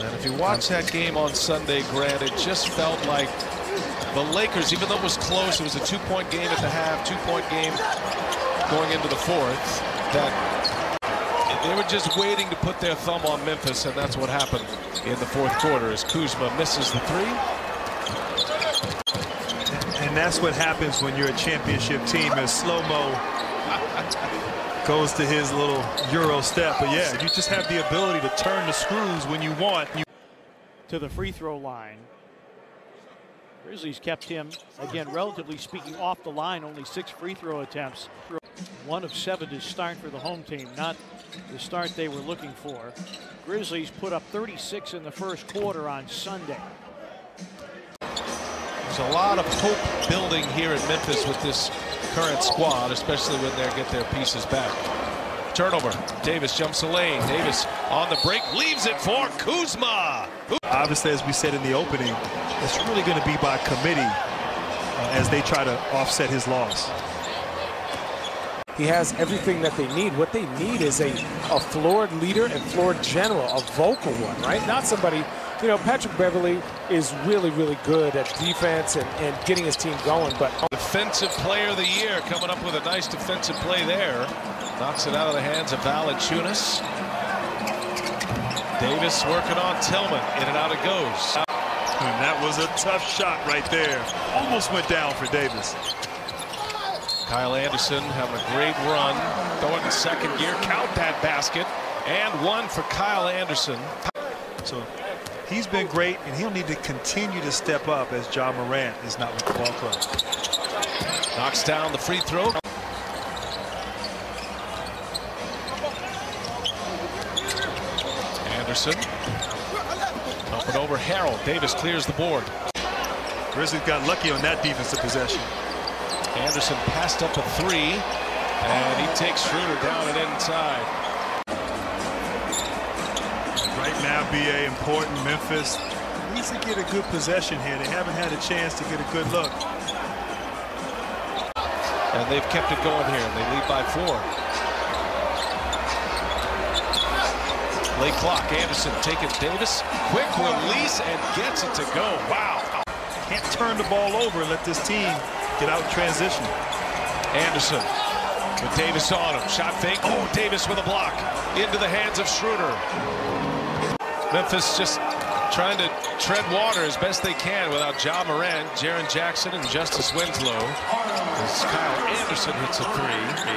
And if you watch that game on Sunday, Grant, it just felt like the Lakers, even though it was close, it was a two-point game at the half, two-point game going into the fourth, that they were just waiting to put their thumb on Memphis, and that's what happened in the fourth quarter as Kuzma misses the three. And that's what happens when you're a championship team, as slow-mo goes to his little Euro step. But yeah, you just have the ability to turn the screws when you want. To the free throw line. Grizzlies kept him, again, relatively speaking, off the line. Only 6 free throw attempts. 1 of 7 to start for the home team. Not the start they were looking for. Grizzlies put up 36 in the first quarter on Sunday. There's a lot of hope building here in Memphis with this current squad, especially when they get their pieces back. Turnover. Davis jumps the lane. Davis on the break, leaves it for Kuzma. Obviously, as we said in the opening, it's really going to be by committee as they try to offset his loss. He has everything that they need. What they need is a floored leader and floored general, a vocal one, right? Not somebody. You know, Patrick Beverly is really, really good at defense and getting his team going. But defensive player of the year, coming up with a nice defensive play there. Knocks it out of the hands of Valachunas. Davis working on Tillman. In and out it goes. And that was a tough shot right there. Almost went down for Davis. Kyle Anderson having a great run. Throwing in second gear. Count that basket. And one for Kyle Anderson. So he's been great, and he'll need to continue to step up as Ja Morant is not with the ball club. Knocks down the free throw. Anderson. Up and over Harrell. Davis clears the board. Grizzlies got lucky on that defensive possession. Anderson passed up a three, and he takes Schroeder down and inside. Now be a important Memphis needs to get a good possession here. They haven't had a chance to get a good look. And they've kept it going here. They lead by 4. Late clock. Anderson taking Davis. Quick release and gets it to go. Wow. Can't turn the ball over and let this team get out in transition. Anderson with Davis on him. Shot fake. Oh, Davis with a block. Into the hands of Schroeder. Memphis just trying to tread water as best they can without Ja Morant, Jaren Jackson, and Justice Winslow. As Kyle Anderson hits a three.